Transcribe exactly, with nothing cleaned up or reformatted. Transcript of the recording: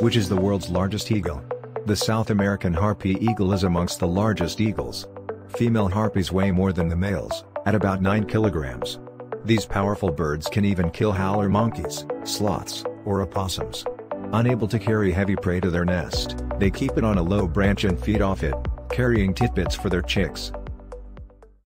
which is the world's largest eagle. The South American harpy eagle is amongst the largest eagles. Female harpies weigh more than the males, at about nine kilograms. These powerful birds can even kill howler monkeys, sloths, or opossums. Unable to carry heavy prey to their nest, they keep it on a low branch and feed off it, carrying titbits for their chicks.